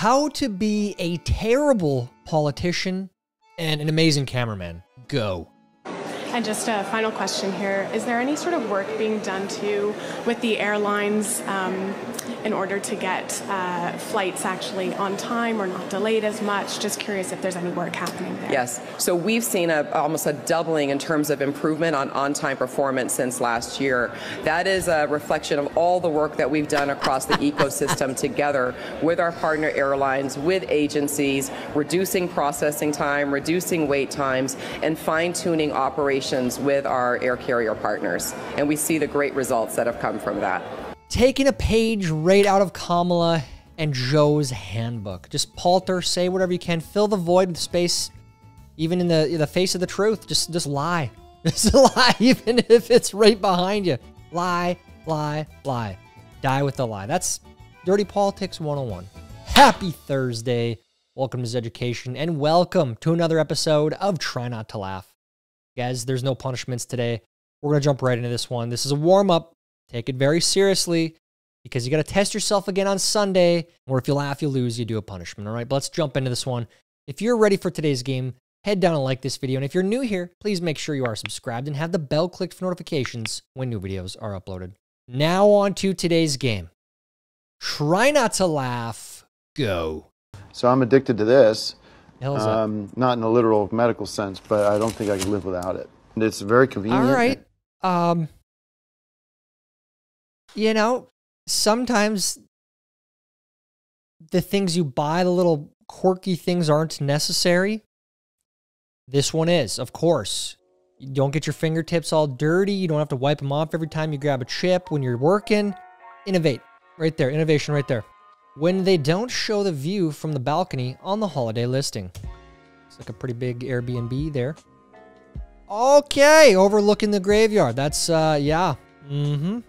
How to be a terrible politician and an amazing cameraman. Go. And just a final question here. Is there any sort of work being done to with the airlines in order to get flights actually on time or not delayed as much? Just curious if there's any work happening there. Yes. So we've seen almost a doubling in terms of improvement on on-time performance since last year. That is a reflection of all the work that we've done across the ecosystem together with our partner airlines, with agencies, reducing processing time, reducing wait times, and fine-tuning operations with our air carrier partners, and we see the great results that have come from that. Taking a page right out of Kamala and Joe's handbook. Just palter, say whatever you can, fill the void with space, even in the face of the truth. Just lie. Just lie, even if it's right behind you. Lie, lie, lie. Die with the lie. That's Dirty Politics 101. Happy Thursday. Welcome to Zeducation, and welcome to another episode of Try Not to Laugh. Guys, there's no punishments today. We're going to jump right into this one. This is a warm-up. Take it very seriously because you got to test yourself again on Sunday, or if you laugh, you lose, you do a punishment, all right? But let's jump into this one. If you're ready for today's game, head down and like this video. And if you're new here, please make sure you are subscribed and have the bell clicked for notifications when new videos are uploaded. Now on to today's game. Try not to laugh. Go. So I'm addicted to this. Not in a literal medical sense, but I don't think I could live without it. It's very convenient. All right. You know, sometimes the things you buy, the little quirky things, aren't necessary. This one is, of course. You don't get your fingertips all dirty. You don't have to wipe them off every time you grab a chip when you're working. Innovate. Right there. Innovation right there. When they don't show the view from the balcony on the holiday listing. It's like a pretty big Airbnb there. Okay, overlooking the graveyard. That's, yeah. Mm-hmm.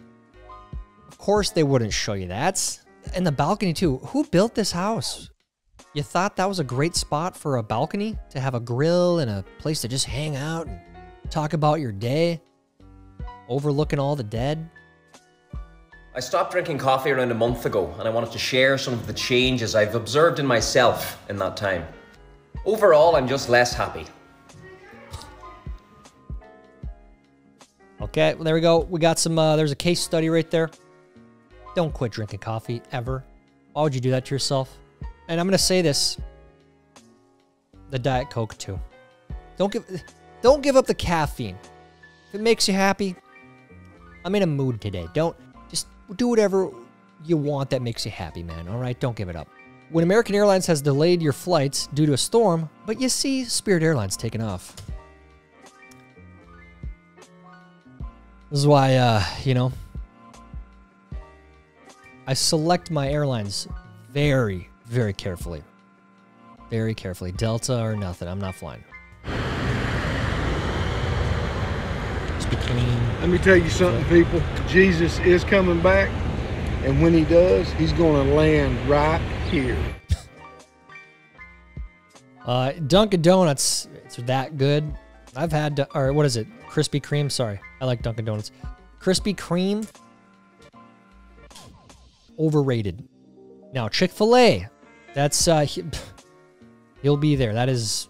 Of course they wouldn't show you that. And the balcony too. Who built this house? You thought that was a great spot for a balcony? To have a grill and a place to just hang out and talk about your day? Overlooking all the dead? I stopped drinking coffee around a month ago, and I wanted to share some of the changes I've observed in myself in that time. Overall, I'm just less happy. Okay, well, there we go. We got some, there's a case study right there. Don't quit drinking coffee, ever. Why would you do that to yourself? And I'm going to say this. The Diet Coke, too. Don't give up the caffeine. If it makes you happy, I'm in a mood today. Do whatever you want that makes you happy, man, all right? Don't give it up. When American Airlines has delayed your flights due to a storm, but you see Spirit Airlines taking off. This is why, you know, I select my airlines very, very carefully. Very carefully. Delta or nothing. I'm not flying. Let me tell you something, people. Jesus is coming back, and when he does, he's going to land right here. Dunkin' Donuts, it's that good. I've had, or what is it? Krispy Kreme, sorry. I like Dunkin' Donuts. Krispy Kreme, overrated. Now, Chick-fil-A, that's, he'll be there. That is,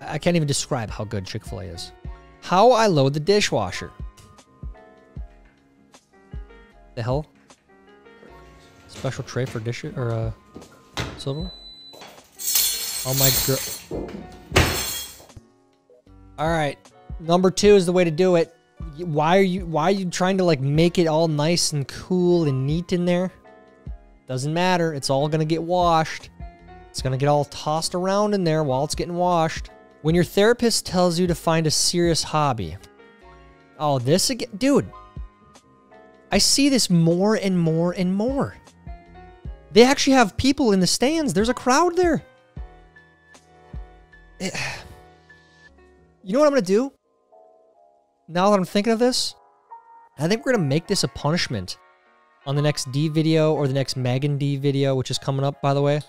I can't even describe how good Chick-fil-A is. How I load the dishwasher. The hell? Special tray for dish or silver? Oh my girl. All right, number two is the way to do it. Why are you trying to like make it all nice and cool and neat in there? Doesn't matter. It's all gonna get washed. It's gonna get all tossed around in there while it's getting washed. When your therapist tells you to find a serious hobby. Oh, this again? Dude, I see this more and more and more. They actually have people in the stands. There's a crowd there. You know what I'm going to do? Now that I'm thinking of this, I think we're going to make this a punishment on the next D video or the next Megan D video, which is coming up, by the way.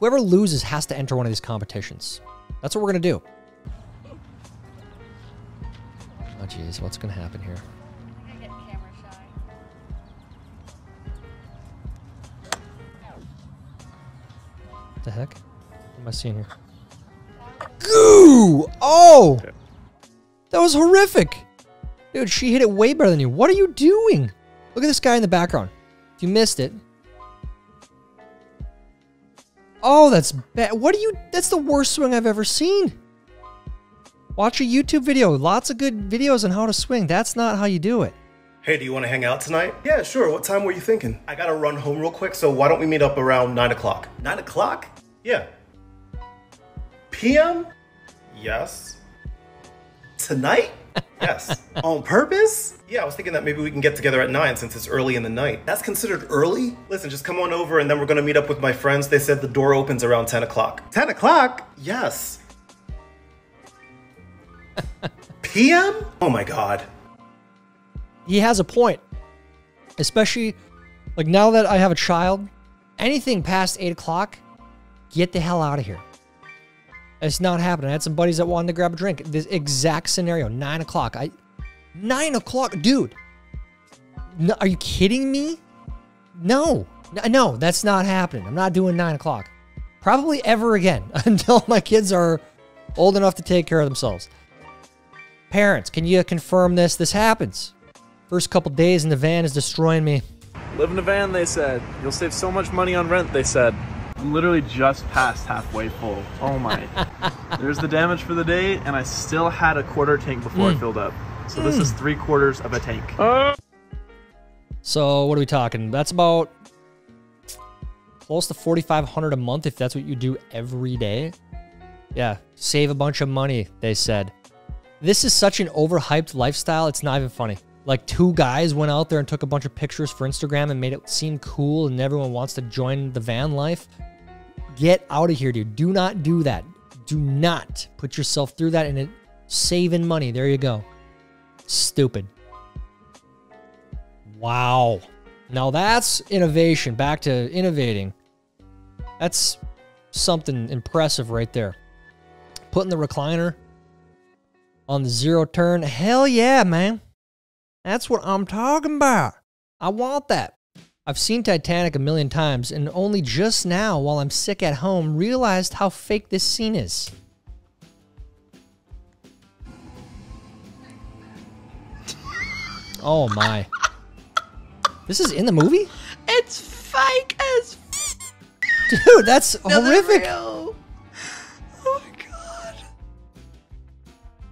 Whoever loses has to enter one of these competitions. That's what we're going to do. Oh, jeez. What's going to happen here? I get camera shy. the heck? What am I seeing here? Goo! Oh! That was horrific! Dude, she hit it way better than you. What are you doing? Look at this guy in the background. If you missed it. Oh, that's bad. What are you... That's the worst swing I've ever seen. Watch a YouTube video. Lots of good videos on how to swing. That's not how you do it. Hey, do you want to hang out tonight? Yeah, sure. What time were you thinking? I gotta run home real quick, so why don't we meet up around 9 o'clock? 9 o'clock? Yeah. PM? Yes. Tonight? Yes. On purpose? Yeah, I was thinking that maybe we can get together at 9 since it's early in the night. That's considered early? Listen, just come on over and then we're gonna meet up with my friends. They said the door opens around 10 o'clock. 10 o'clock? Yes. PM? Oh my God. He has a point. Especially, like now that I have a child, anything past 8 o'clock, get the hell out of here. It's not happening. I had some buddies that wanted to grab a drink. This exact scenario, 9 o'clock. 9 o'clock? Dude. No, are you kidding me? No, that's not happening. I'm not doing 9 o'clock. Probably ever again until my kids are old enough to take care of themselves. Parents, can you confirm this? This happens. First couple days in the van is destroying me. Live in the van, they said. You'll save so much money on rent, they said. Literally just past halfway full. Oh my. There's the damage for the day, and I still had a quarter tank before I filled up. So this is 3/4 of a tank. So what are we talking? That's about close to $4,500 a month if that's what you do every day. Yeah, save a bunch of money, they said. This is such an overhyped lifestyle, it's not even funny. Like two guys went out there and took a bunch of pictures for Instagram and made it seem cool and everyone wants to join the van life. Get out of here, dude. Do not do that. Do not put yourself through that and saving money. There you go. Stupid. Wow. Now that's innovation. Back to innovating. That's something impressive right there. Putting the recliner on the zero turn. Hell yeah, man. That's what I'm talking about. I want that. I've seen Titanic a million times and only just now while I'm sick at home realized how fake this scene is. Oh my. This is in the movie? It's fake as f. Dude, that's horrific. Real. Oh my God.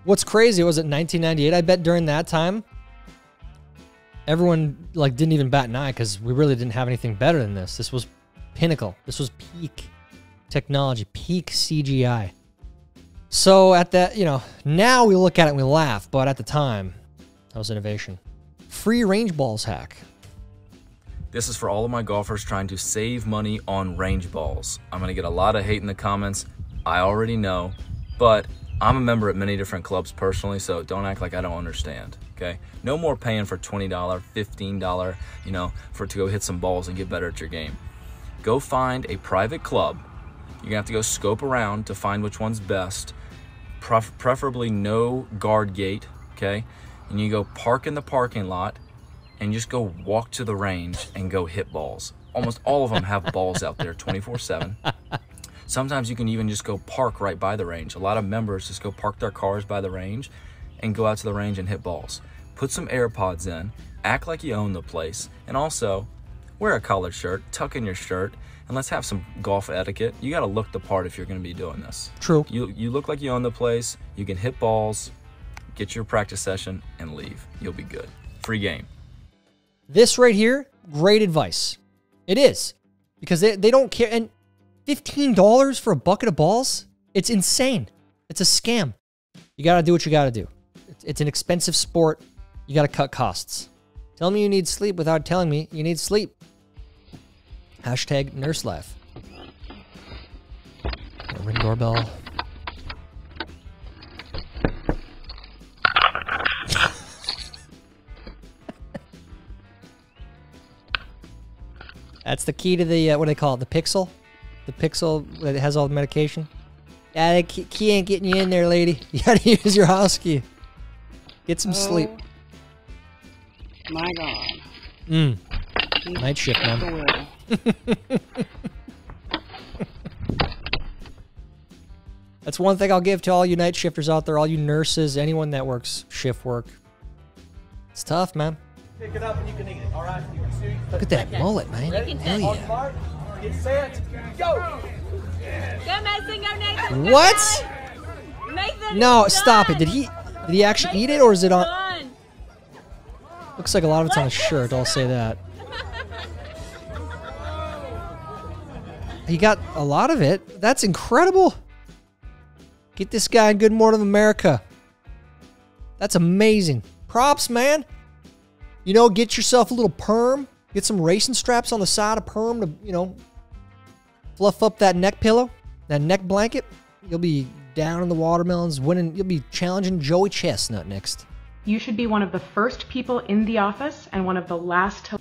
What's crazy was it 1998? I bet during that time everyone like didn't even bat an eye because we really didn't have anything better than this. This was pinnacle. This was peak technology, peak CGI. So at that, you know, now we look at it and we laugh, but at the time, that was innovation. Free range balls hack. This is for all of my golfers trying to save money on range balls. I'm gonna get a lot of hate in the comments. I already know, but I'm a member at many different clubs personally, so don't act like I don't understand, okay? No more paying for $20, $15, you know, to go hit some balls and get better at your game. Go find a private club. You're gonna have to go scope around to find which one's best, preferably no guard gate, okay? And you go park in the parking lot and just go walk to the range and go hit balls. Almost all of them have balls out there 24/7. Sometimes you can even just go park right by the range. A lot of members just go park their cars by the range and go out to the range and hit balls. Put some AirPods in, act like you own the place, and also wear a collared shirt, tuck in your shirt, and let's have some golf etiquette. You gotta look the part if you're gonna be doing this. True. You look like you own the place, you can hit balls, get your practice session, and leave. You'll be good. Free game. This right here, great advice. It is, because they don't care. And $15 for a bucket of balls? It's insane. It's a scam. You got to do what you got to do. It's an expensive sport. You got to cut costs. Tell me you need sleep without telling me you need sleep. Hashtag nurse life. Ring doorbell. That's the key to the, what do they call it? The Pixel? The Pixel that has all the medication. Yeah, that key ain't getting you in there, lady. You gotta use your house key. Get some sleep. My God. Night shift, man. That's one thing I'll give to all you night shifters out there, all you nurses, anyone that works shift work. It's tough, man. Pick it up and you can eat it, all right? You can see, look at that mullet, man. Hell yeah. On mark, get set, go. Go, Mason, go, Nathan. Go, what? Nathan, no, stop it. Did he actually eat it, or is it on? Looks like a lot of it's on his shirt, I'll say that. He got a lot of it. That's incredible. Get this guy in Good Morning America. That's amazing. Props, man. You know, get yourself a little perm. Get some racing straps on the side of perm to, you know, fluff up that neck pillow, that neck blanket. You'll be down in the watermelons, winning. You'll be challenging Joey Chestnut next. You should be one of the first people in the office and one of the last to...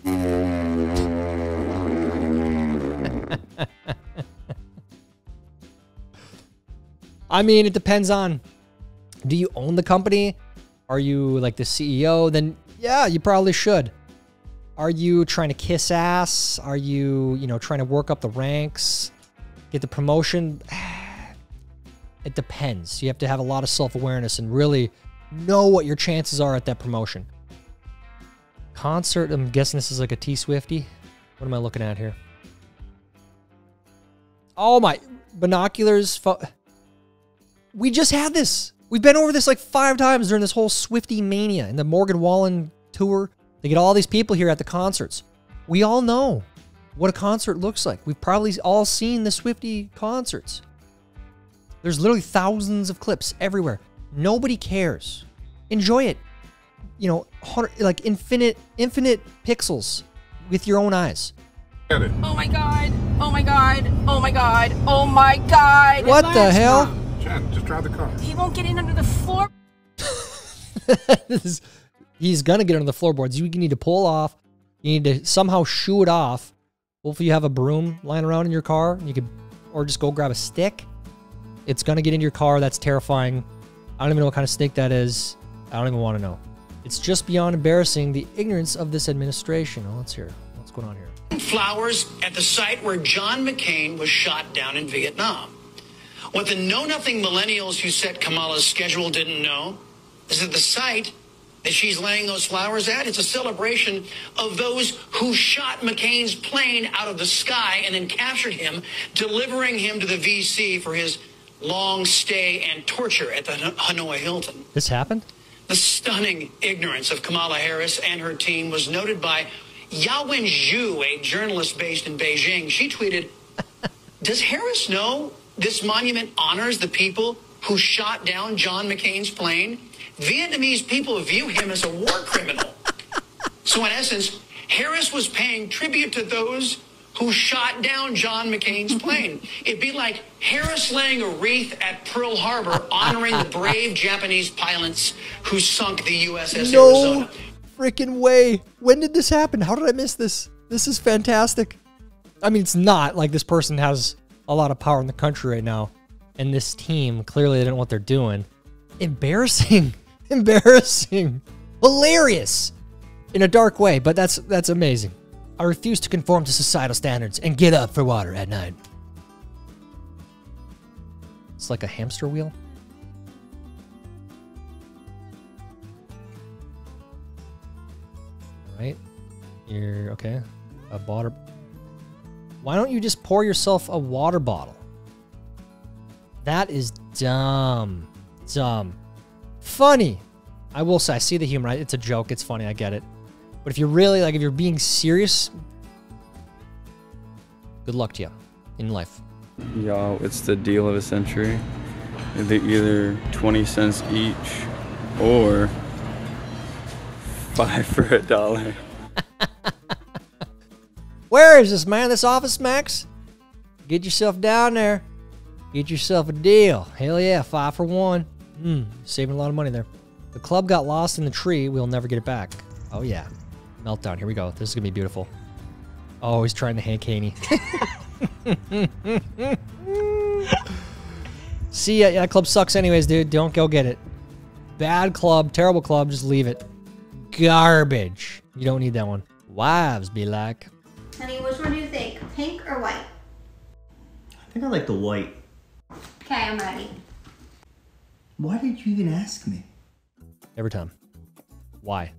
I mean, it depends on, do you own the company? Are you like the CEO? Then yeah, you probably should. Are you trying to kiss ass? Are you, you know, trying to work up the ranks, get the promotion? It depends. You have to have a lot of self-awareness and really know what your chances are at that promotion. Concert, I'm guessing this is like a T-Swifty. What am I looking at here? Oh my, binoculars. We just had this. We've been over this like 5 times during this whole Swiftie mania and the Morgan Wallen tour. They get all these people here at the concerts. We all know what a concert looks like. We've probably all seen the Swiftie concerts. There's literally thousands of clips everywhere. Nobody cares. Enjoy it. You know, like infinite pixels with your own eyes. Oh my God. Oh my God. Oh my God. Oh my God. What the hell? Jen, just drive the car. He won't get in under the floor. He's going to get under the floorboards. You need to pull off. You need to somehow shoo it off. Hopefully you have a broom lying around in your car. You could, or just go grab a stick. It's going to get into your car. That's terrifying. I don't even know what kind of snake that is. I don't even want to know. It's just beyond embarrassing, the ignorance of this administration. Oh, let's hear. What's going on here? Flowers at the site where John McCain was shot down in Vietnam. What the know-nothing millennials who set Kamala's schedule didn't know is that the site that she's laying those flowers at is a celebration of those who shot McCain's plane out of the sky and then captured him, delivering him to the VC for his long stay and torture at the Hanoi Hilton. This happened? The stunning ignorance of Kamala Harris and her team was noted by Yawen Zhu, a journalist based in Beijing. She tweeted, does Harris know this monument honors the people who shot down John McCain's plane? Vietnamese people view him as a war criminal. So in essence, Harris was paying tribute to those who shot down John McCain's plane. It'd be like Harris laying a wreath at Pearl Harbor honoring the brave Japanese pilots who sunk the USS Arizona. No freaking way. When did this happen? How did I miss this? This is fantastic. I mean, it's not like this person has a lot of power in the country right now. And this team, clearly they don't know what they're doing. Embarrassing. Embarrassing. Hilarious. In a dark way, but that's amazing. I refuse to conform to societal standards and get up for water at night. It's like a hamster wheel. Right? You're okay. A water. Why don't you just pour yourself a water bottle? That is dumb. Dumb. Funny. I will say, I see the humor. It's a joke. It's funny. I get it. But if you're really, like, if you're being serious, good luck to you in life. Yo, it's the deal of a century. They're either 20 cents each or 5 for $1. Where is this, man? This Office Max? Get yourself down there. Get yourself a deal. Hell yeah, 5 for $1. Saving a lot of money there. The club got lost in the tree. We'll never get it back. Oh, yeah. Meltdown. Here we go. This is going to be beautiful. Oh, he's trying to Hank Haney. See, yeah, that club sucks anyways, dude. Don't go get it. Bad club. Terrible club. Just leave it. Garbage. You don't need that one. Wives be like. Honey, which one do you think? Pink or white? I think I like the white. Okay, I'm ready. Why did you even ask me? Every time. Why?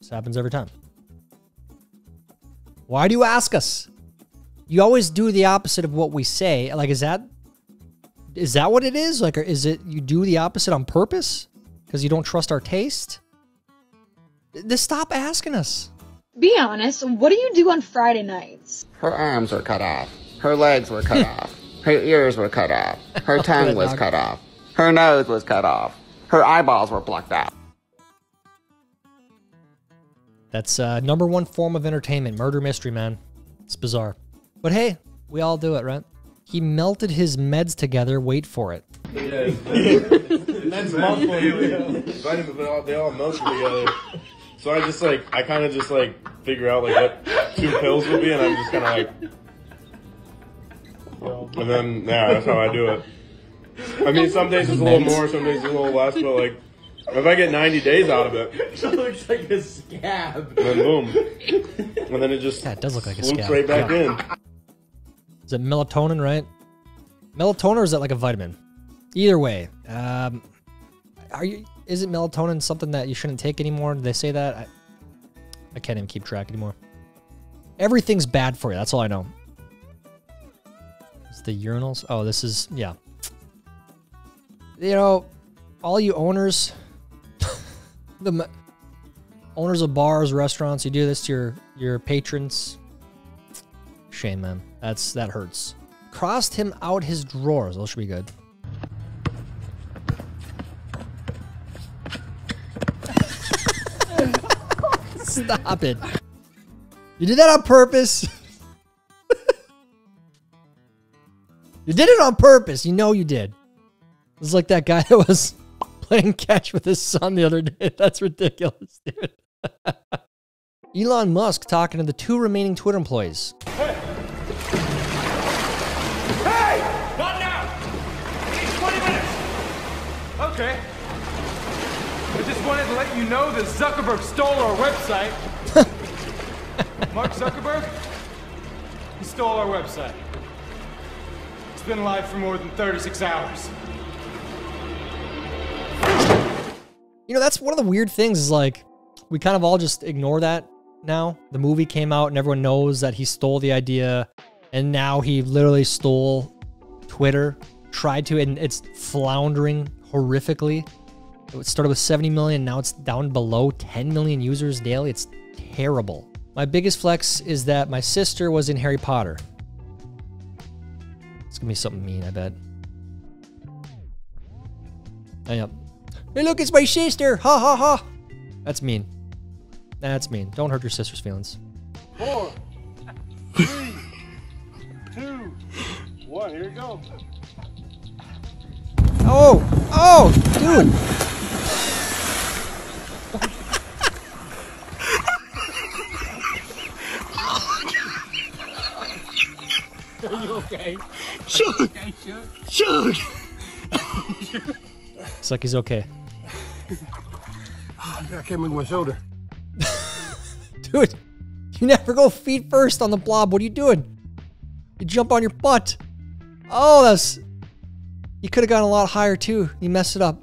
This happens every time. Why do you ask us? You always do the opposite of what we say. Like, is that what it is? Like, or is it you do the opposite on purpose? Because you don't trust our taste? Just stop asking us. Be honest, what do you do on Friday nights? Her arms were cut off. Her legs were cut off. Her ears were cut off. Her tongue was cut off. Her nose was cut off. Her eyeballs were plucked out. That's number one form of entertainment, murder mystery, man. It's bizarre. But hey, we all do it, right? He melted his meds together. Wait for it. Yes. Meds melt for you. They all melt together. So I just like, I kind of just like figure out like what two pills would be, and I'm just kind of like, and then, yeah, that's how I do it. I mean, some days it's a little more, some days it's a little less, but like, if I get 90 days out of it, it looks like a scab. And then boom. And then it just does look like a scab. Right back in. Is it melatonin, right? Melatonin, or is that like a vitamin? Either way, is it melatonin something that you shouldn't take anymore? Did they say that? I can't even keep track anymore. Everything's bad for you. That's all I know. It's the urinals. Oh, this is, yeah. You know, all you owners, the owners of bars, restaurants, you do this to your patrons. Shame, man. That hurts. Crossed him out his drawers. Those should be good. Stop it. You did that on purpose. You did it on purpose. You know you did. It's like that guy that was playing catch with his son the other day. That's ridiculous, dude. Elon Musk talking to the two remaining Twitter employees. Hey! Hey! Not now! It's 20 minutes! Okay. I just wanted to let you know that Zuckerberg stole our website. Mark Zuckerberg? He stole our website. It's been live for more than 36 hours. You know, that's one of the weird things is like, we kind of all just ignore that now. The movie came out and everyone knows that he stole the idea, and now he literally stole Twitter, tried to, and it's floundering horrifically. It started with 70 million, now it's down below 10 million users daily. It's terrible. My biggest flex is that my sister was in Harry Potter. It's gonna be something mean, I bet. Hang up. Hey, look, it's my sister. Ha, ha, ha. That's mean. That's mean. Don't hurt your sister's feelings. 4, 3, 2, 1. Here we go. Oh, oh, dude. Are you okay? Chug. It's like he's okay. I came in my shoulder. Dude, you never go feet first on the blob. What are you doing? You jump on your butt. Oh, that's... You could have gone a lot higher, too. You messed it up.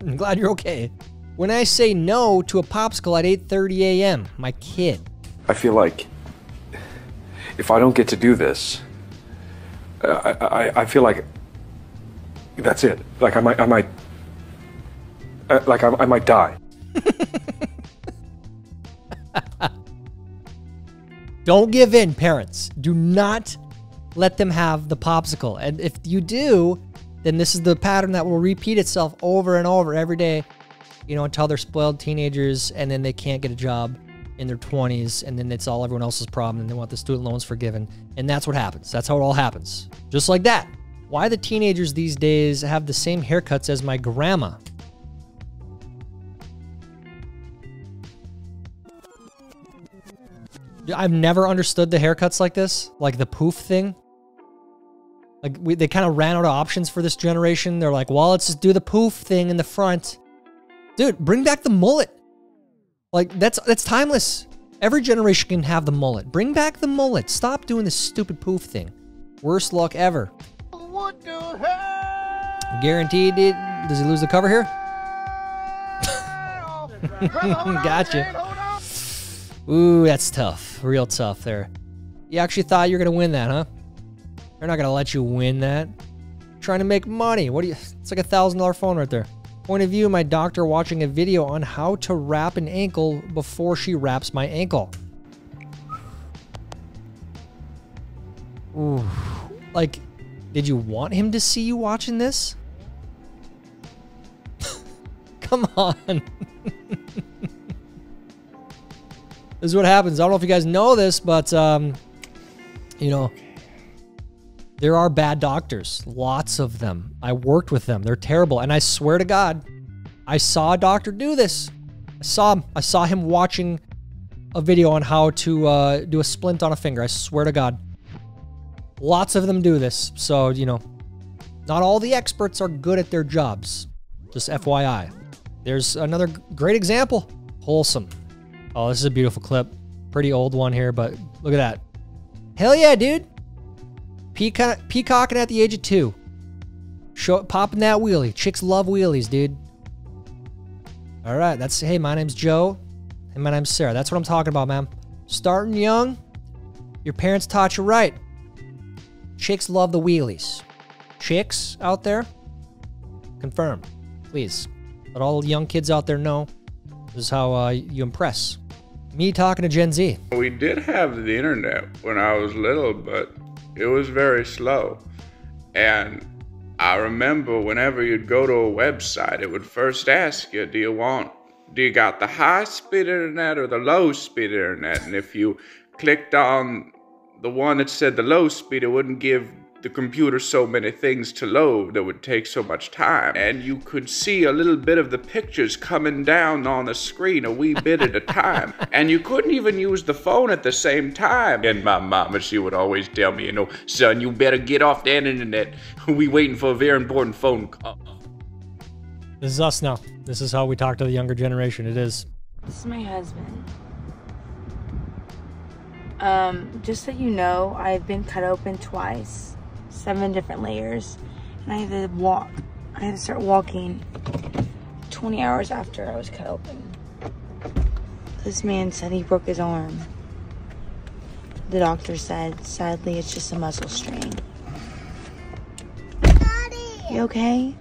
I'm glad you're okay. When I say no to a popsicle at 8:30 a.m., my kid. I feel like if I don't get to do this, I feel like that's it. Like, I might die. Don't give in, parents. Do not let them have the popsicle. And if you do, then this is the pattern that will repeat itself over and over every day, you know, until they're spoiled teenagers and then they can't get a job in their 20s, and then it's all everyone else's problem and they want the student loans forgiven. And that's what happens. That's how it all happens. Just like that. Why the teenagers these days have the same haircuts as my grandma? I've never understood the haircuts like this, like the poof thing. Like they kind of ran out of options for this generation. They're like, well, let's just do the poof thing in the front. Dude, bring back the mullet. Like that's timeless. Every generation can have the mullet. Bring back the mullet. Stop doing this stupid poof thing. Worst luck ever. What the hell? Guaranteed it Does he lose the cover here? Gotcha. Ooh, that's tough. Real tough there. You actually thought you were going to win that, huh? They're not going to let you win that. You're trying to make money. What do you... It's like a $1,000 phone right there. Point of view, my doctor watching a video on how to wrap an ankle before she wraps my ankle. Ooh. Like, did you want him to see you watching this? Come on. This is what happens. I don't know if you guys know this, but, you know, there are bad doctors. Lots of them. I worked with them. They're terrible. And I swear to God, I saw a doctor do this. I saw him watching a video on how to do a splint on a finger. I swear to God. Lots of them do this. So, you know, not all the experts are good at their jobs. Just FYI. There's another great example. Wholesome. Oh, this is a beautiful clip. Pretty old one here, but look at that. Hell yeah, dude. Peacocking at the age of 2. Popping that wheelie. Chicks love wheelies, dude. All right, that's... Hey, my name's Joe. And my name's Sarah. That's what I'm talking about, man. Starting young, your parents taught you right. Chicks love the wheelies. Chicks out there, confirm. Please. Let all the young kids out there know this is how you impress. Me talking to Gen Z. We did have the internet when I was little, but it was very slow. And I remember whenever you'd go to a website, it would first ask you, do you got the high speed internet or the low speed internet? And if you clicked on the one that said the low speed, it wouldn't give the computer so many things to load that would take so much time. And you could see a little bit of the pictures coming down on the screen a wee bit at a time. And you couldn't even use the phone at the same time. And my mama, she would always tell me, you know, son, you better get off the internet. We waiting for a very important phone call. This is us now. This is how we talk to the younger generation. It is. This is my husband. Just so you know, I've been cut open twice. 7 different layers, and I had to walk. I had to start walking 20 hours after I was cut open. This man said he broke his arm. The doctor said, sadly, it's just a muscle strain. Daddy. You okay?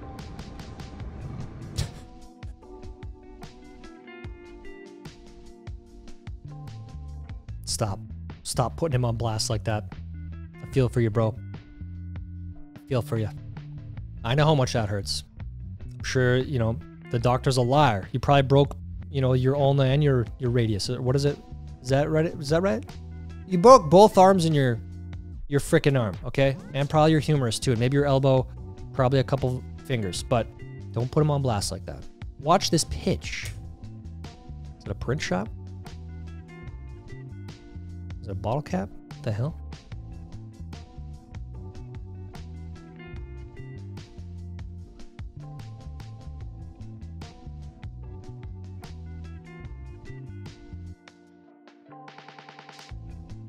Stop. Stop putting him on blast like that. I feel for you, bro. Feel for you. I know how much that hurts. I'm sure, you know, the doctor's a liar. You probably broke, you know, your ulna and your radius. What is it? Is that right? Is that right? You broke both arms in your freaking arm, okay? And probably your humerus too, and maybe your elbow, probably a couple fingers, but don't put them on blast like that. Watch this pitch. Is it a print shop? Is it a bottle cap? What the hell?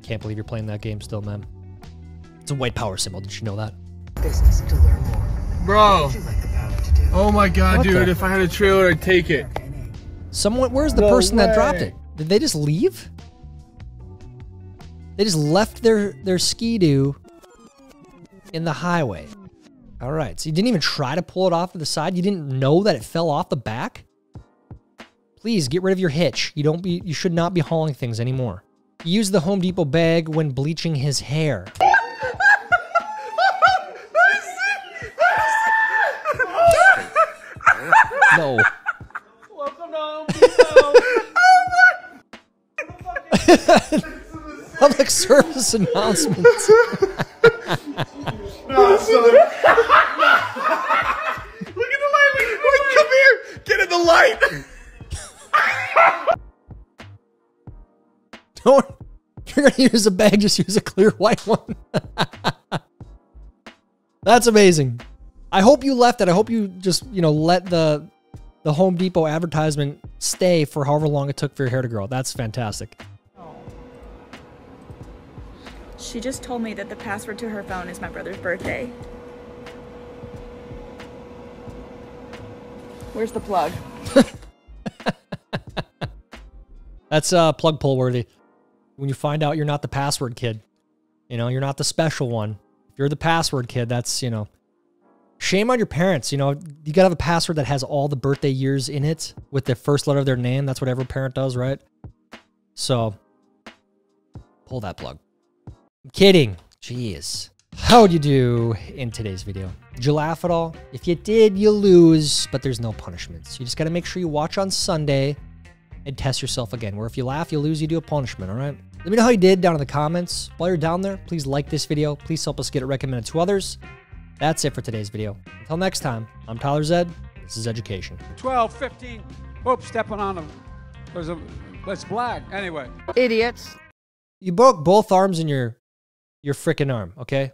Can't believe you're playing that game still, man. It's a white power symbol. Did you know that? Business to learn more. Bro. Oh my God, what dude. If I had a trailer, I'd take it. Someone, where's the person that dropped it? Did they just leave? They just left their ski-doo in the highway. All right. So you didn't even try to pull it off to the side? You didn't know that it fell off the back? Please get rid of your hitch. You should not be hauling things anymore. Used the Home Depot bag when bleaching his hair. No. Welcome to Home Depot. Public service announcements. No, look at the light. Wait, come here. Get in the light. Don't, if you're going to use a bag, just use a clear white one. That's amazing. I hope you left it. I hope you just, you know, let the Home Depot advertisement stay for however long it took for your hair to grow. That's fantastic. She just told me that the password to her phone is my brother's birthday. Where's the plug? That's plug pull worthy. When you find out you're not the password kid, you know, you're not the special one. If you're the password kid, that's, you know, shame on your parents. You know, you got to have a password that has all the birthday years in it with the first letter of their name. That's what every parent does, right? So pull that plug. I'm kidding. Jeez. How would you do in today's video? Did you laugh at all? If you did, you lose, but there's no punishments. You just got to make sure you watch on Sunday and test yourself again, where if you laugh, you lose, you do a punishment, all right? Let me know how you did down in the comments. While you're down there, please like this video. Please help us get it recommended to others. That's it for today's video. Until next time, I'm Tyler Zed. This is Education. 12, 15, oops, stepping on them. There's a, let's black, anyway. Idiots. You broke both arms in your freaking arm, okay?